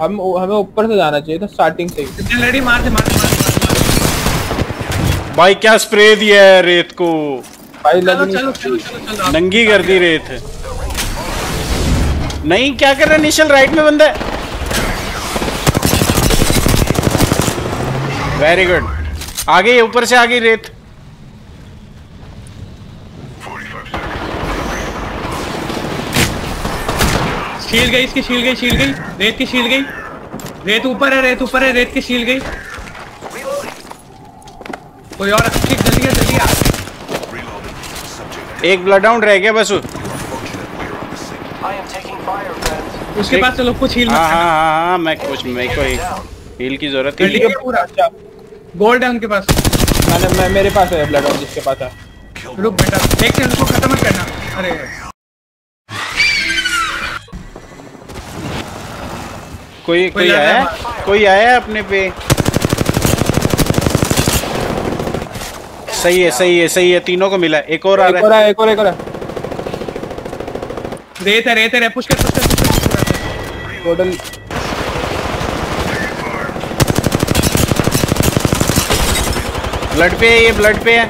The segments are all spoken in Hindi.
हम हमें ऊपर से जाना चाहिए था स्टार्टिंग से ही। लेडी मार दे मार दे भाई, क्या स्प्रे दिया है रेत को भाई, चलो नंगी कर दी रेत है। नहीं क्या कर रहा है निशल, राइट में बंदा है। वेरी गुड, आगे ऊपर से आगे रेत। शील गई इसकी, शील गई, शील गई रेत की, शील गई रेत, ऊपर है रेत, ऊपर है रेत की, शील गई। कोई और अच्छी जल्दी जल्दी आ। एक ब्लड डाउन रह गया बस उसके पास। चलो कुछ हील, हाँ, मैं कुछ मेरे को हील की जरूरत है पूरा। अच्छा गोल्ड है उनके पास, मैं मेरे पास है ब्लड डाउन जिसके पास है। रुक बेटा एक सेकंड, उसको खत्म मत करना। अरे कोई कोई आया, कोई आया अपने पे। सही है सही है सही है, तीनों को मिला। एक और आ रहा है, एक और एक और रेत है रेत है। पुश कर पुश कर पुश कर। टोटल ब्लड पे है, ये ब्लड पे है।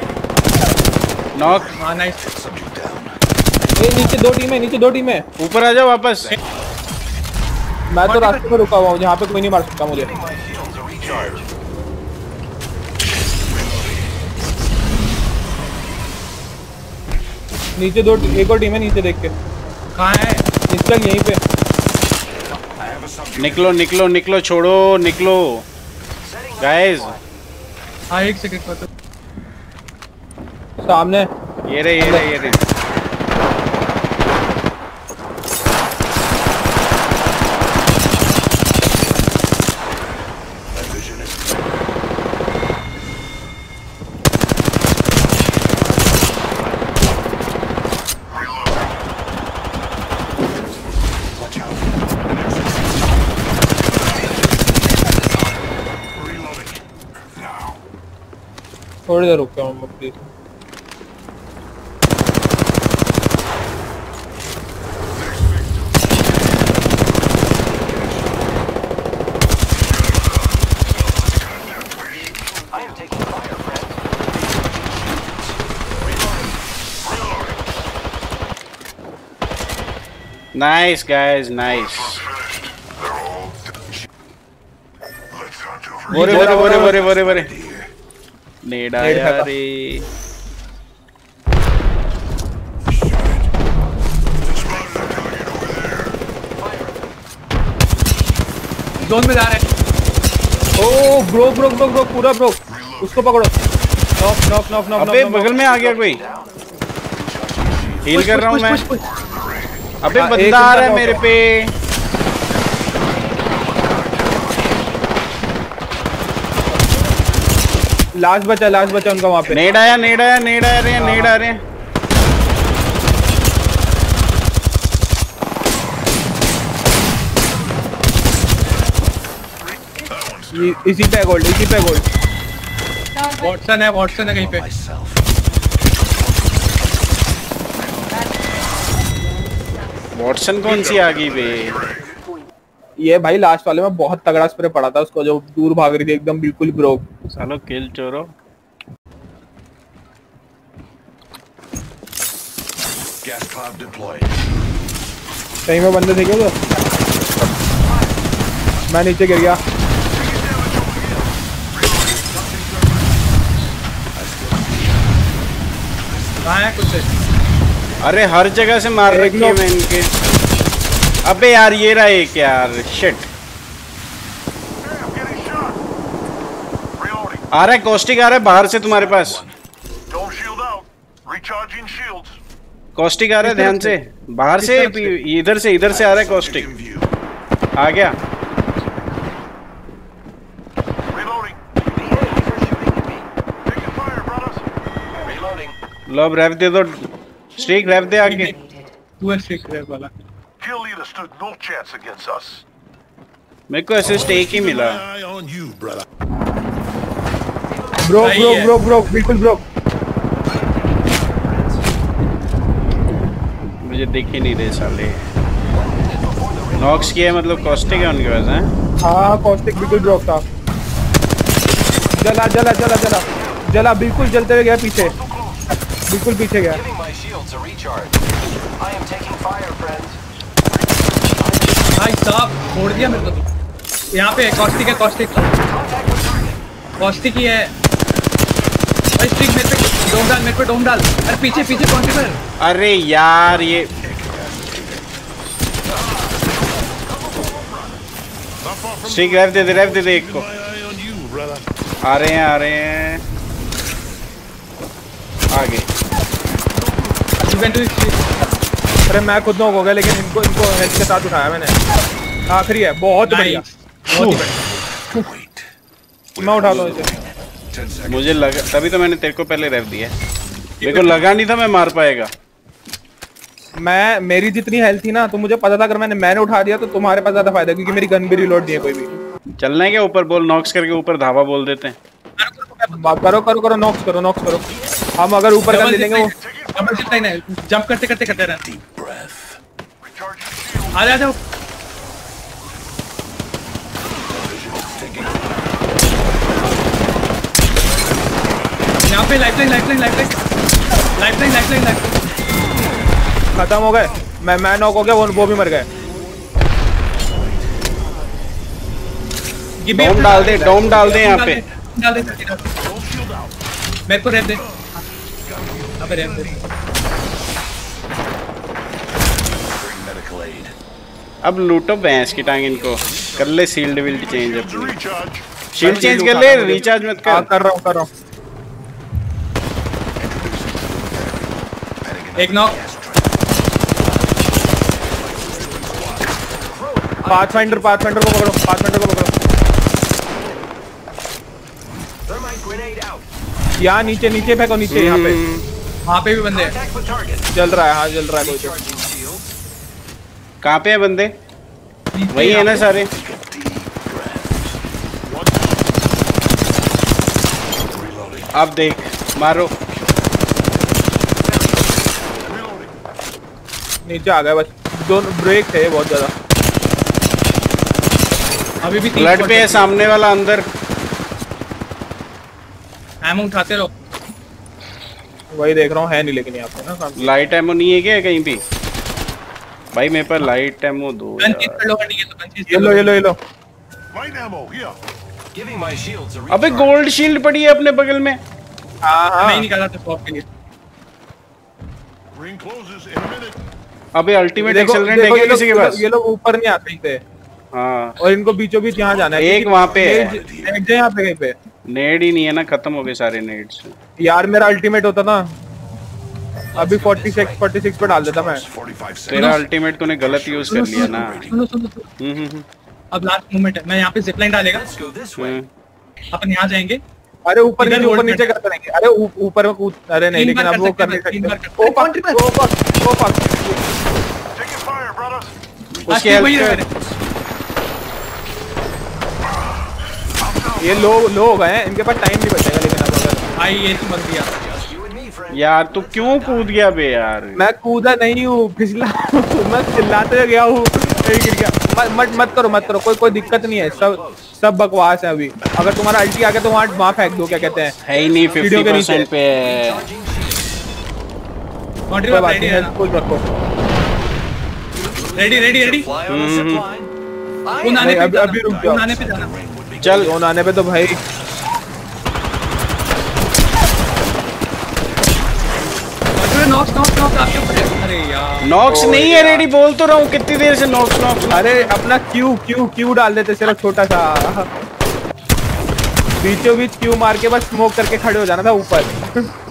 नॉक। हां नाइस। ये नीचे दो टीम है, नीचे दो टीम है। ऊपर आ जाओ वापस। मैं तो रास्ते पर रुका हुआ हूं जहां पे कोई नहीं मार सकता मुझे। नीचे दो, एक और टीम है नीचे, देख के कहाँ है निकल यहीं पे। निकलो निकलो निकलो, छोड़ो निकलो गाइस। हाँ एक सेकंड, सामने ये रे ये रे ये रे। थोड़ी देर रुक जाओ प्लीज। Nice guys nice. बोरे बोरे बोरे बोरे बोरे बोरे नेड़ा यारे। जोन में जा रहे हैं। Oh bro bro bro bro पूरा ब्रो, उसको पकड़ो। Knock knock knock knock. अबे बगल में आ गया कोई, हील कर रहा हूँ मैं। अबे बंदा आ रहा है मेरे पे। लास्ट बचा, लास्ट बचा उनका वहां पे। नेड आया नेड आया नेड आ रहे हैं, नेड आ रहे हैं। इसी पे गोल्ड, इसी पे गोल्ड। वॉटसन है, वॉटसन है कहीं पे। वॉटसन कौन सी आ गई बे? ये भाई लास्ट वाले में बहुत तगड़ा स्प्रे पड़ा था उसको, जो दूर भाग रही थी एकदम बिल्कुल ब्रोक। सालो किल चोरो। सही में बंदे थे क्या वो? मैं नीचे गिर गया। कहाँ है कुछ? अरे हर जगह से मार रखी है मैं इनके। अबे यार ये रहा एक यार, शिट। आ रहा है कॉस्टिक, आ रहा है बाहर से तुम्हारे पास। कॉस्टिक आ रहा है ध्यान से, बाहर से, इधर से आ रहा है कॉस्टिक। आ गया लव, रैप दे दो स्ट्रीक, रैप दे आगे। तू है स्ट्रीक रैप वाला। मेरे को असिस्ट एक ही मिला। ब्रो ब्रो ब्रो ब्रो बिल्कुल ब्रो। मुझे देख ही नहीं रहे साले। नॉक्स किया है मतलब कॉस्टिक है उनके पास हैं। हाँ कॉस्टिक बिल्कुल ड्रॉप था। जला जला जला जला जला बिल्कुल जलते हुए गया पीछे, बिल्कुल पीछे गया। भाई साहब छोड़ दिया मेरे को तो। यहाँ पे कॉस्टिक है, कॉस्टिक कॉस्टिक ही है। स्टिक मेरे पे डोम डाल, मेरे पे डोम डाल। अरे पीछे पीछे कॉन्टेनर। अरे यार ये स्टिक रेफ दे दे एक को। आ रहे हैं आ रहे हैं आगे। अरे मैं खुद नॉक हो गया लेकिन इनको इनको हेल्थ के साथ उठाया मैंने। आखिरी है, बहुत बढ़िया बहुत। मैं उठा लूँ इसे, मुझे लगा तभी तो मैंने तेरे को पहले रेफ दिया। मेरे को लगा नहीं था मैं मार पाएगा। मैं मेरी जितनी हेल्थ थी ना तो मुझे पता था अगर मैंने उठा दिया तो तुम्हारे पास ज्यादा फायदा, क्योंकि मेरी गन भी रिलोड नहीं है कोई भी। चलना है क्या ऊपर? बोल नॉक्स करके ऊपर धावा बोल देते हैं। करो करो करो नॉक्स करो नॉक्स करो। हम अगर ऊपर कर ले लेंगे जंप करते करते करते रहते। यहाँ पे lifeline lifeline lifeline lifeline lifeline खत्म हो गए। मैं नॉक हो गया, वो भी मर गए। डोम डाल दे यहाँ पे। मेरे को रेप दे, अबे रेप दे। अब लूटो भैंस की टांग इनको। कर ले शील्ड विल्ड चेंज, अपनी शील्ड चेंज कर ले। रिचार्ज मत कर। कर रहा हूँ एक नॉक। पाथफाइंडर को पकड़ो, पाथफाइंडर को पकड़ो। यहाँ नीचे नीचे फेंको, नीचे। यहाँ पे वहाँ पे भी बंदे हैं। जल रहा है, हाँ जल रहा है। कहाँ पे है बंदे? वही है ना सारे। आप देख मारो। नीचे आ गए बस। दोनों ब्रेक थे बहुत ज्यादा। अभी भी ब्लड पे है सामने वाला। अंदर एमो उठाते रहो। वही देख रहा हूँ, है नहीं लेकिन यहाँ पे ना लाइट एमो नहीं है क्या कहीं भी? भाई मेरे पर लाइट एमो दो। ये लो। अबे गोल्ड शील्ड पड़ी है अपने बगल में। नहीं निकाला था शॉप के लिए। Ring closes in a minute. अबे अल्टीमेट एक्सेलरेंट है किसी के पास? ये लोग ऊपर नहीं आ सकते। हाँ और इनको बीचों बीच यहाँ जाना है। एक वहाँ पे नेड यहाँ पे कहीं पे नेड ही नहीं है ना, खत्म हो गए सारे नेड्स। यार मेरा अल्टीमेट होता ना अभी 46 पे डाल देता मैं। तेरा अल्टीमेट तूने गलत यूज कर लिया ना। अब लास्ट मोमेंट है। मैं यहाँ पे जिपलाइन डालेगा, अपन यहाँ जाएंगे। अरे ऊपर नीचे करते रहेंगे। अरे ऊपर में कूद। अरे नहीं लेकिन अब वो कर नहीं सकते। ये लो गए, इनके पास टाइम नहीं बचेगा लेकिन अब आई ये मत दिया। यार तू क्यों कूद गया बे? यार मैं कूदा नहीं हूँ, फिसला। मैं चिल्लाते गया हूँ। मत करो कोई दिक्कत नहीं है। सब बकवास है। अभी अगर तुम्हारा अल्टी आ गया तो वहाँ फेंक दो। क्या कहते हैं है ही नहीं 50% पे। कोई रखो रेडी। अभी रुक जाओ। आने पे जाना। चल आने पे तो भाई नॉक्स आपके ऊपर। अरे यार नॉक्स नहीं है रेडी, बोल तो रहा हूँ कितनी देर से नॉक्स। अरे अपना क्यू डाल देते सिर्फ छोटा सा। बीचों बीच क्यू मार के बस स्मोक करके खड़े हो जाना था ऊपर।